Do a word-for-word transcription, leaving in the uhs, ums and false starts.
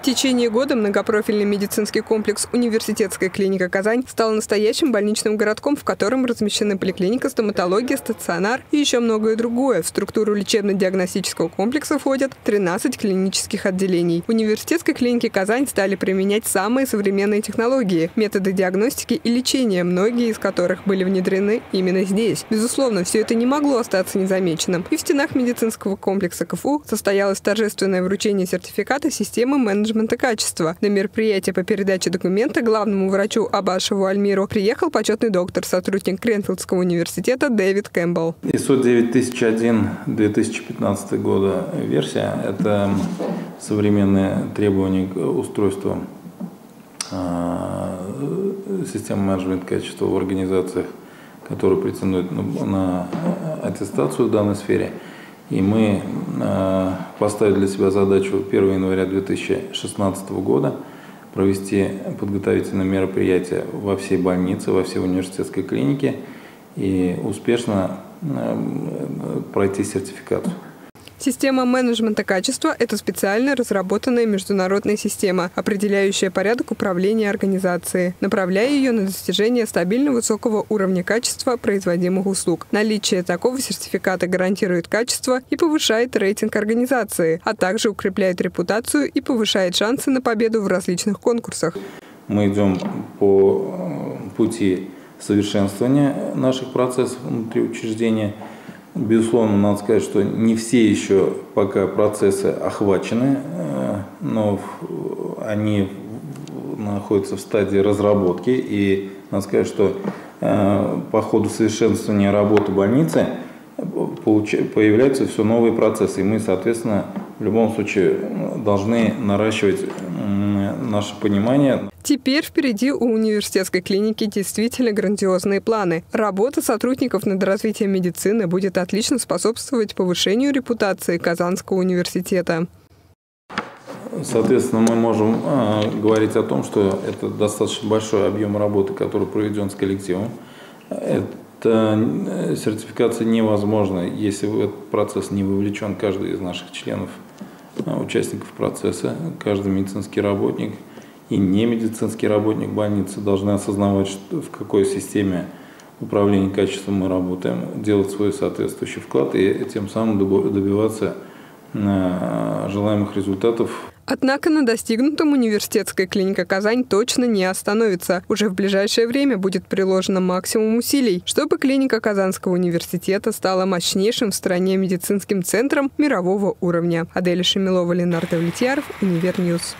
В течение года многопрофильный медицинский комплекс «Университетская клиника Казань» стал настоящим больничным городком, в котором размещены поликлиника, стоматология, стационар и еще многое другое. В структуру лечебно-диагностического комплекса входят тринадцать клинических отделений. В университетской клинике Казань стали применять самые современные технологии, методы диагностики и лечения, многие из которых были внедрены именно здесь. Безусловно, все это не могло остаться незамеченным. И в стенах медицинского комплекса КФУ состоялось торжественное вручение сертификата системы менеджмента качества. На мероприятие по передаче документа главному врачу Абашеву Альмиру приехал почетный доктор, сотрудник Крэнфилдского университета Дэвид Кэмпбелл. ИСО девять тысяч один две тысячи пятнадцатого года версия – это современные требования к устройству системы менеджмента качества в организациях, которые претендуют на аттестацию в данной сфере. И мы э, поставили для себя задачу первого января две тысячи шестнадцатого года провести подготовительное мероприятие во всей больнице, во всей университетской клинике и успешно э, пройти сертификацию. Система менеджмента качества – это специально разработанная международная система, определяющая порядок управления организацией, направляя ее на достижение стабильно высокого уровня качества производимых услуг. Наличие такого сертификата гарантирует качество и повышает рейтинг организации, а также укрепляет репутацию и повышает шансы на победу в различных конкурсах. Мы идем по пути совершенствования наших процессов внутри учреждения. Безусловно, надо сказать, что не все еще пока процессы охвачены, но они находятся в стадии разработки. И надо сказать, что по ходу совершенствования работы больницы появляются все новые процессы. И мы, соответственно, в любом случае должны наращивать наше понимание. Теперь впереди у университетской клиники действительно грандиозные планы. Работа сотрудников над развитием медицины будет отлично способствовать повышению репутации Казанского университета. Соответственно, мы можем э, говорить о том, что это достаточно большой объем работы, который проведен с коллективом. Эта сертификация невозможна, если в этот процесс не вовлечен каждый из наших членов, участников процесса, каждый медицинский работник. И не медицинский работник больницы должны осознавать, что, в какой системе управления качеством мы работаем, делать свой соответствующий вклад и тем самым добиваться желаемых результатов. Однако на достигнутом университетская клиника «Казань» точно не остановится. Уже в ближайшее время будет приложено максимум усилий, чтобы клиника Казанского университета стала мощнейшим в стране медицинским центром мирового уровня. Аделя Шемелова, Линар Давлетяров, Универньюз.